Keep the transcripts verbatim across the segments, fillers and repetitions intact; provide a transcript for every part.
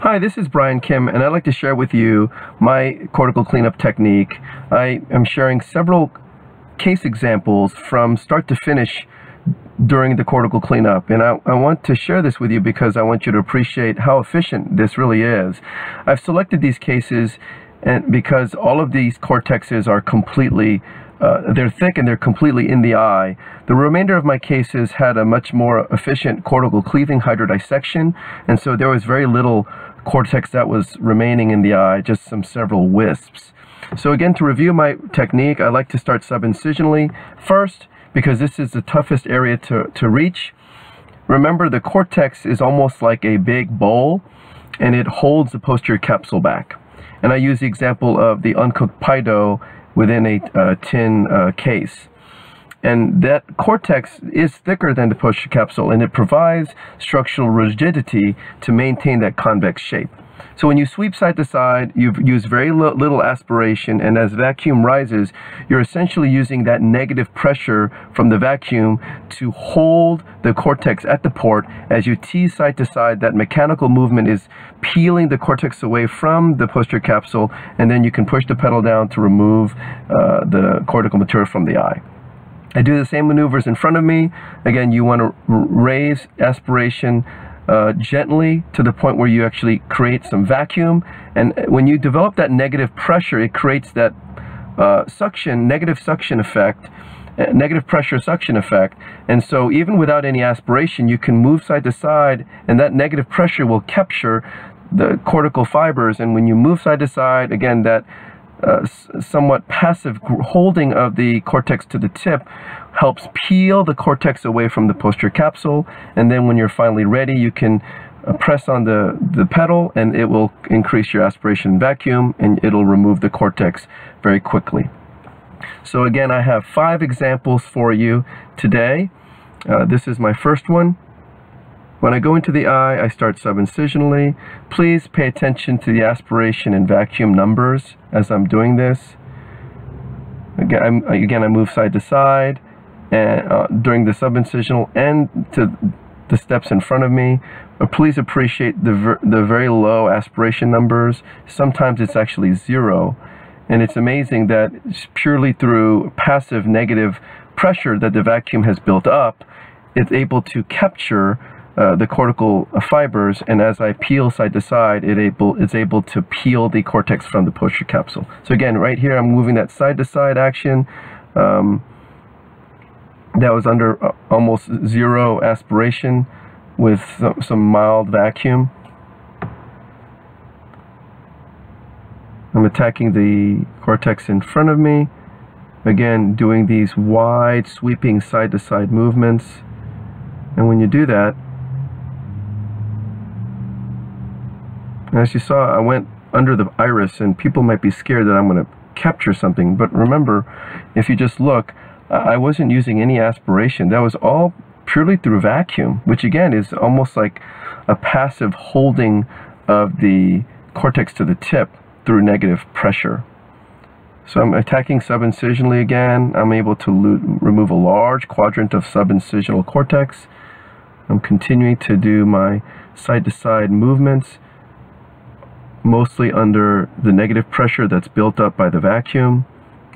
Hi, this is Brian Kim, and I'd like to share with you my cortical cleanup technique. I am sharing several case examples from start to finish during the cortical cleanup, and I, I want to share this with you because I want you to appreciate how efficient this really is. I've selected these cases and because all of these cortexes are completely Uh, they're thick and they're completely in the eye. The remainder of my cases had a much more efficient cortical cleaving hydrodissection, and so there was very little cortex that was remaining in the eye, just some several wisps. So again, to review my technique, I like to start subincisionally first because this is the toughest area to, to reach. Remember, the cortex is almost like a big bowl and it holds the posterior capsule back. And I use the example of the uncooked pie dough within a uh, tin uh, case. And that cortex is thicker than the posterior capsule, and it provides structural rigidity to maintain that convex shape. So when you sweep side to side, you've used very lo little aspiration, and as vacuum rises, you're essentially using that negative pressure from the vacuum to hold the cortex at the port. As you tease side to side, that mechanical movement is peeling the cortex away from the posterior capsule, and then you can push the pedal down to remove uh, the cortical material from the eye. I do the same maneuvers in front of me. Again, you want to raise aspiration Uh, gently to the point where you actually create some vacuum, and when you develop that negative pressure, it creates that uh, suction, negative suction effect, uh, negative pressure suction effect, and so even without any aspiration, you can move side to side, and that negative pressure will capture the cortical fibers, and when you move side to side, again, that Uh, somewhat passive holding of the cortex to the tip helps peel the cortex away from the posterior capsule, and then when you're finally ready, you can uh, press on the, the pedal and it will increase your aspiration vacuum and it'll remove the cortex very quickly. So again, I have five examples for you today. Uh, this is my first one. When I go into the eye, I start subincisionally. Please pay attention to the aspiration and vacuum numbers as I'm doing this. Again, I'm, again I move side to side and uh, during the subincisional and to the steps in front of me. But please appreciate the, ver the very low aspiration numbers. Sometimes it's actually zero. And it's amazing that it's purely through passive negative pressure that the vacuum has built up, it's able to capture Uh, the cortical fibers, and as I peel side to side, it able, it's able to peel the cortex from the posterior capsule. So again, right here, I'm moving that side to side action. Um, that was under uh, almost zero aspiration with some, some mild vacuum. I'm attacking the cortex in front of me. Again, doing these wide sweeping side to side movements. And when you do that, as you saw, I went under the iris, and people might be scared that I'm going to capture something, but remember, if you just look, I wasn't using any aspiration. That was all purely through vacuum, which again is almost like a passive holding of the cortex to the tip through negative pressure. So I'm attacking subincisionally again. I'm able to remove a large quadrant of subincisional cortex. I'm continuing to do my side-to-side movements, mostly under the negative pressure that's built up by the vacuum.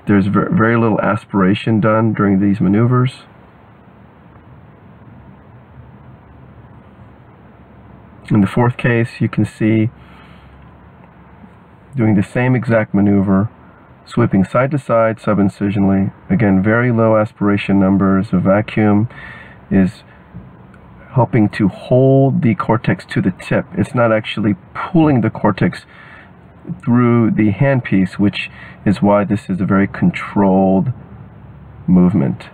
There's ver very little aspiration done during these maneuvers. In the fourth case, you can see doing the same exact maneuver, sweeping side to side subincisionally. Again, very low aspiration numbers. The vacuum is helping to hold the cortex to the tip. It's not actually pulling the cortex through the handpiece, which is why this is a very controlled movement.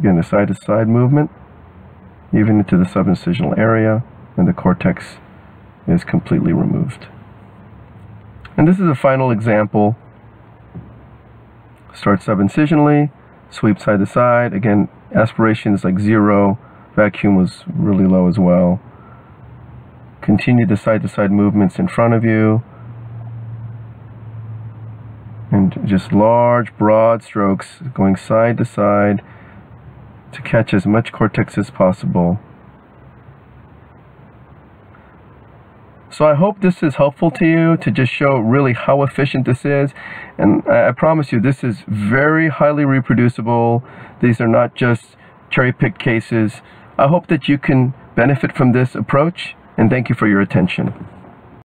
Again, a side-to-side movement, even into the subincisional area, and the cortex is completely removed. And this is a final example. Start subincisionally, sweep side to side. Again, aspiration is like zero. Vacuum was really low as well. Continue the side to side movements in front of you. And just large, broad strokes going side to side, to catch as much cortex as possible. So I hope this is helpful to you to just show really how efficient this is, and I promise you this is very highly reproducible. These are not just cherry-picked cases. I hope that you can benefit from this approach, and thank you for your attention.